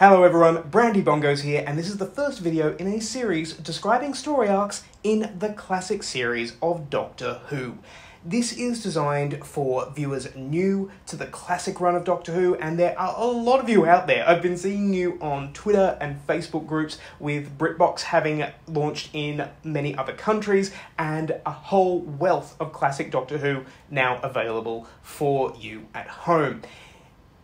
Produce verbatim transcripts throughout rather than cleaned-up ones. Hello everyone, Brandy Bongos here, and this is the first video in a series describing story arcs in the classic series of Doctor Who. This is designed for viewers new to the classic run of Doctor Who, and there are a lot of you out there. I've been seeing you on Twitter and Facebook groups, with BritBox having launched in many other countries, and a whole wealth of classic Doctor Who now available for you at home.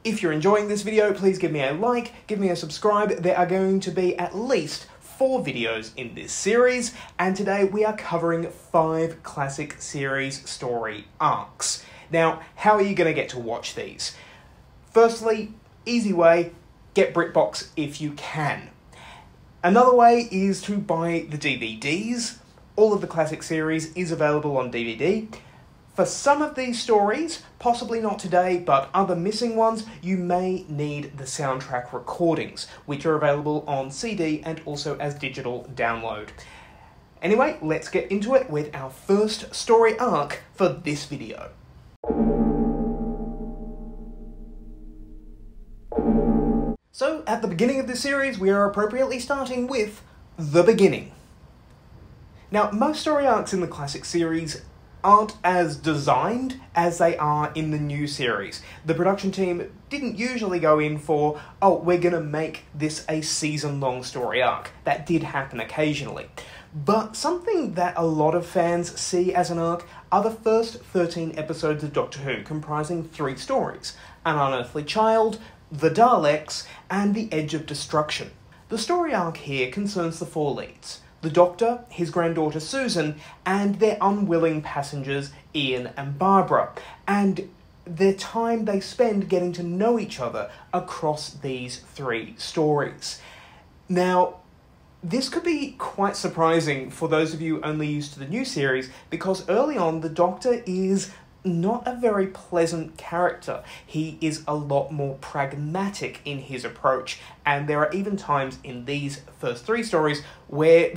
If you're enjoying this video, please give me a like, give me a subscribe. There are going to be at least four videos in this series, and today we are covering five classic series story arcs. Now, how are you going to get to watch these? Firstly, easy way, get BritBox if you can. Another way is to buy the D V Ds. All of the classic series is available on D V D. For some of these stories, possibly not today, but other missing ones, you may need the soundtrack recordings, which are available on C D and also as digital download. Anyway, let's get into it with our first story arc for this video. So, at the beginning of this series, we are appropriately starting with the beginning. Now, most story arcs in the classic series aren't as designed as they are in the new series. The production team didn't usually go in for, oh, we're gonna make this a season-long story arc. That did happen occasionally. But something that a lot of fans see as an arc are the first thirteen episodes of Doctor Who, comprising three stories: An Unearthly Child, The Daleks, and The Edge of Destruction. The story arc here concerns the four leads: the Doctor, his granddaughter Susan, and their unwilling passengers Ian and Barbara, and the time they spend getting to know each other across these three stories. Now, this could be quite surprising for those of you only used to the new series, because early on the Doctor is not a very pleasant character. He is a lot more pragmatic in his approach, and there are even times in these first three stories where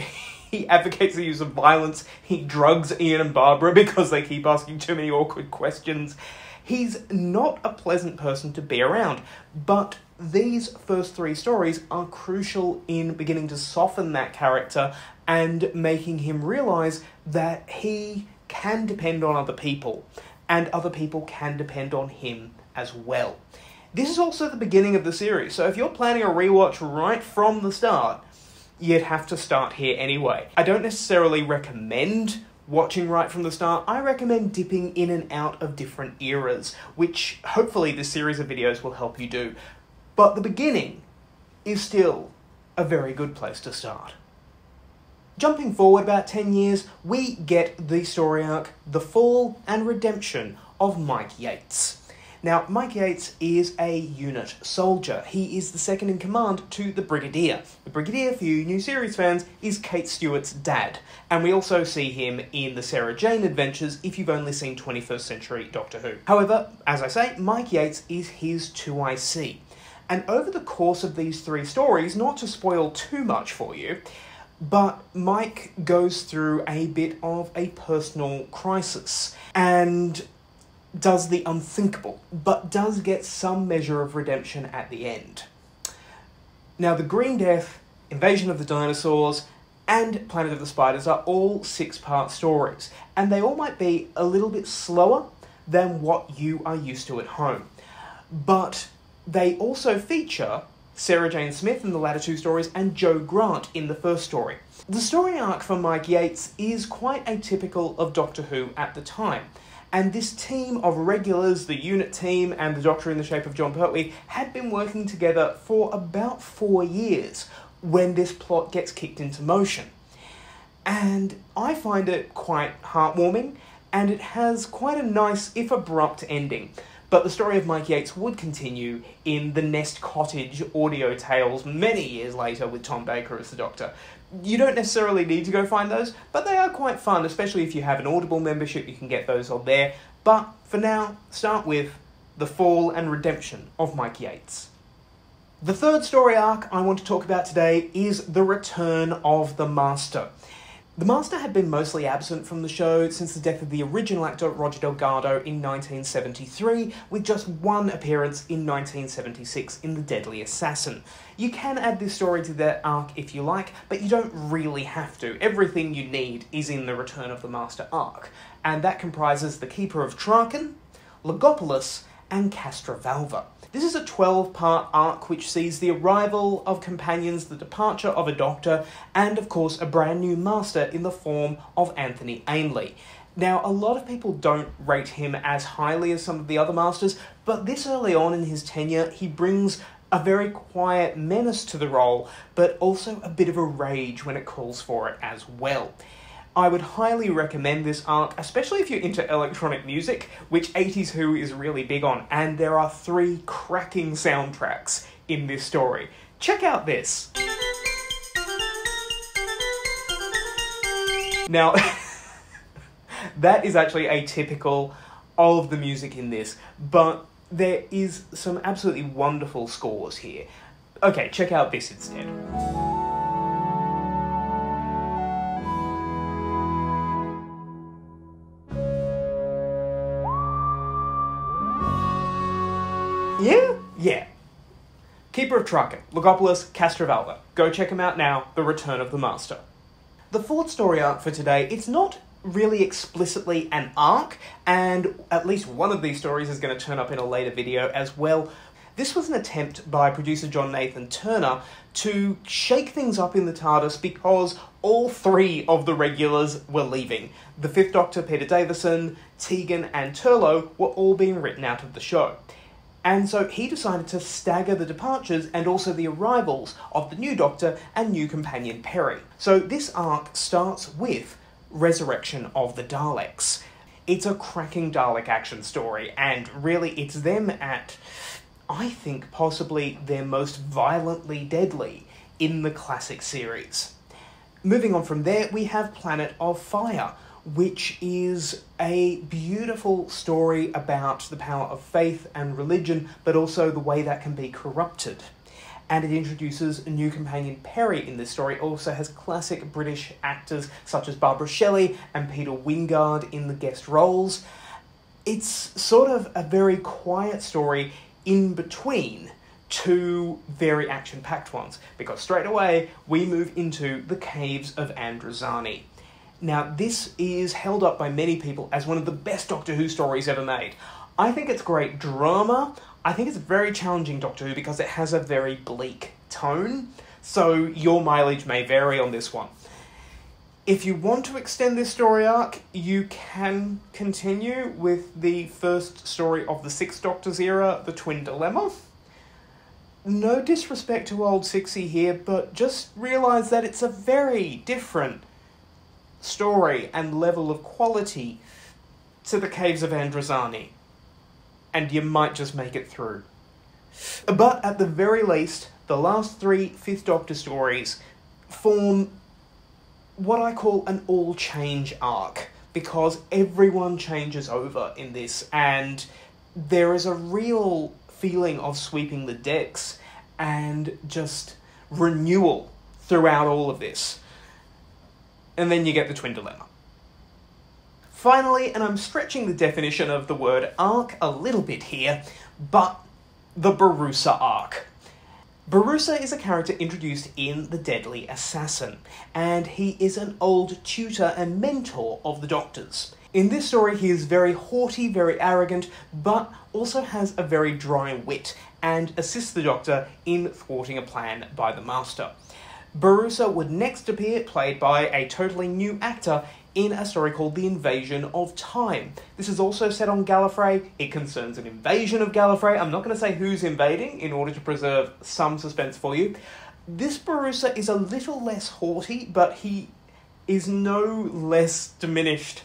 he advocates the use of violence, he drugs Ian and Barbara because they keep asking too many awkward questions. He's not a pleasant person to be around, but these first three stories are crucial in beginning to soften that character and making him realise that he can depend on other people, and other people can depend on him as well. This is also the beginning of the series, so if you're planning a rewatch right from the start, you'd have to start here anyway. I don't necessarily recommend watching right from the start. I recommend dipping in and out of different eras, which hopefully this series of videos will help you do. But the beginning is still a very good place to start. Jumping forward about ten years, we get the story arc, The Fall and Redemption of Mike Yates. Now, Mike Yates is a UNIT soldier. He is the second in command to the Brigadier. The Brigadier, for you new series fans, is Kate Stewart's dad. And we also see him in the Sarah Jane Adventures if you've only seen twenty-first century Doctor Who. However, as I say, Mike Yates is his two I C. And over the course of these three stories, not to spoil too much for you, but Mike goes through a bit of a personal crisis and does the unthinkable, but does get some measure of redemption at the end. Now, The Green Death, Invasion of the Dinosaurs, and Planet of the Spiders are all six-part stories, and they all might be a little bit slower than what you are used to at home. But they also feature Sarah Jane Smith in the latter two stories, and Joe Grant in the first story. The story arc for Mike Yates is quite atypical of Doctor Who at the time, and this team of regulars, the UNIT team and the Doctor in the shape of John Pertwee, had been working together for about four years when this plot gets kicked into motion. And I find it quite heartwarming, and it has quite a nice, if abrupt, ending. But the story of Mike Yates would continue in the Nest Cottage audio tales many years later with Tom Baker as the Doctor. You don't necessarily need to go find those, but they are quite fun, especially if you have an Audible membership, you can get those on there. But for now, start with The Fall and Redemption of Mike Yates. The third story arc I want to talk about today is The Return of the Master. The Master had been mostly absent from the show since the death of the original actor Roger Delgado in nineteen seventy-three, with just one appearance in nineteen seventy-six in The Deadly Assassin. You can add this story to their arc if you like, but you don't really have to. Everything you need is in the Return of the Master arc, and that comprises The Keeper of Traken, Logopolis, and Castrovalva. This is a twelve-part arc which sees the arrival of companions, the departure of a doctor, and of course a brand new master in the form of Anthony Ainley. Now, a lot of people don't rate him as highly as some of the other masters, but this early on in his tenure, he brings a very quiet menace to the role, but also a bit of a rage when it calls for it as well. I would highly recommend this arc, especially if you're into electronic music, which eighties Who is really big on, and there are three cracking soundtracks in this story. Check out this. Now, that is actually atypical of the music in this, but there is some absolutely wonderful scores here. Okay, check out this instead. Yeah? Yeah. Keeper of Traken, Logopolis, Castrovalva. Go check them out now, The Return of the Master. The fourth story arc for today, it's not really explicitly an arc, and at least one of these stories is going to turn up in a later video as well. This was an attempt by producer John Nathan Turner to shake things up in the TARDIS because all three of the regulars were leaving. The Fifth Doctor, Peter Davison, Tegan and Turlo were all being written out of the show. And so he decided to stagger the departures and also the arrivals of the new Doctor and new companion Perry. So this arc starts with Resurrection of the Daleks. It's a cracking Dalek action story, and really it's them at, I think, possibly their most violently deadly in the classic series. Moving on from there, we have Planet of Fire, which is a beautiful story about the power of faith and religion, but also the way that can be corrupted. And it introduces a new companion, Perry, in this story. It also has classic British actors such as Barbara Shelley and Peter Wingard in the guest roles. It's sort of a very quiet story in between two very action-packed ones, because straight away we move into The Caves of Androzani. Now, this is held up by many people as one of the best Doctor Who stories ever made. I think it's great drama. I think it's very challenging Doctor Who because it has a very bleak tone, so your mileage may vary on this one. If you want to extend this story arc, you can continue with the first story of the Sixth Doctor's era, The Twin Dilemma. No disrespect to old Sixie here, but just realise that it's a very different story and level of quality to The Caves of Androzani, and you might just make it through. But at the very least, the last three Fifth Doctor stories form what I call an all-change arc, because everyone changes over in this, and there is a real feeling of sweeping the decks and just renewal throughout all of this. And then you get The Twin Dilemma. Finally, and I'm stretching the definition of the word arc a little bit here, but the Borusa arc. Borusa is a character introduced in The Deadly Assassin, and he is an old tutor and mentor of the Doctor's. In this story, he is very haughty, very arrogant, but also has a very dry wit, and assists the Doctor in thwarting a plan by the Master. Borusa would next appear, played by a totally new actor, in a story called The Invasion of Time. This is also set on Gallifrey. It concerns an invasion of Gallifrey. I'm not going to say who's invading in order to preserve some suspense for you. This Borusa is a little less haughty, but he is no less diminished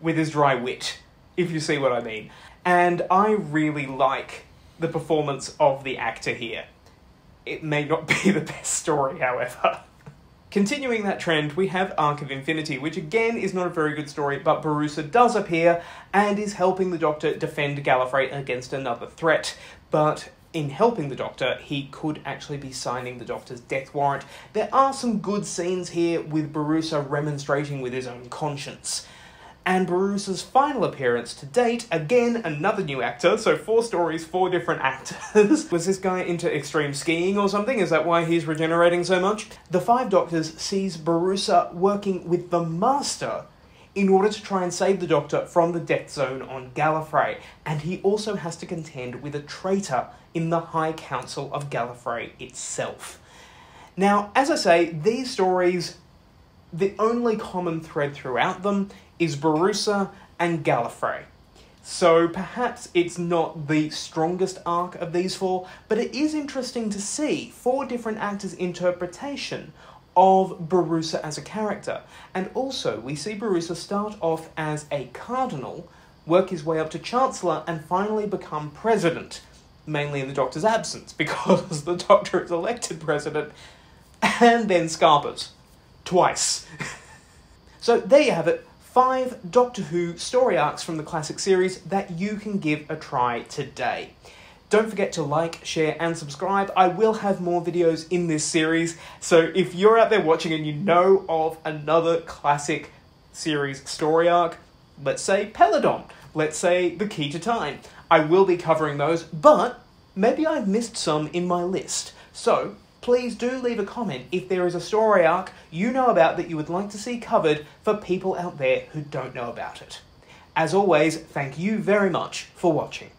with his dry wit, if you see what I mean. And I really like the performance of the actor here. It may not be the best story, however. Continuing that trend, we have Arc of Infinity, which again is not a very good story, but Borusa does appear and is helping the Doctor defend Gallifrey against another threat. But in helping the Doctor, he could actually be signing the Doctor's death warrant. There are some good scenes here with Borusa remonstrating with his own conscience. And Borusa's final appearance to date, again, another new actor, so four stories, four different actors. Was this guy into extreme skiing or something? Is that why he's regenerating so much? The Five Doctors sees Borusa working with the Master in order to try and save the Doctor from the death zone on Gallifrey, and he also has to contend with a traitor in the High Council of Gallifrey itself. Now, as I say, these stories, the only common thread throughout them is Borusa and Gallifrey. So perhaps it's not the strongest arc of these four, but it is interesting to see four different actors' interpretation of Borusa as a character. And also, we see Borusa start off as a cardinal, work his way up to chancellor, and finally become president, mainly in the Doctor's absence, because the Doctor is elected president, and then scarpers. Twice. So there you have it, five Doctor Who story arcs from the classic series that you can give a try today. Don't forget to like, share, and subscribe. I will have more videos in this series, so if you're out there watching and you know of another classic series story arc, let's say Peladon, let's say The Key to Time, I will be covering those, but maybe I've missed some in my list. So please do leave a comment if there is a story arc you know about that you would like to see covered for people out there who don't know about it. As always, thank you very much for watching.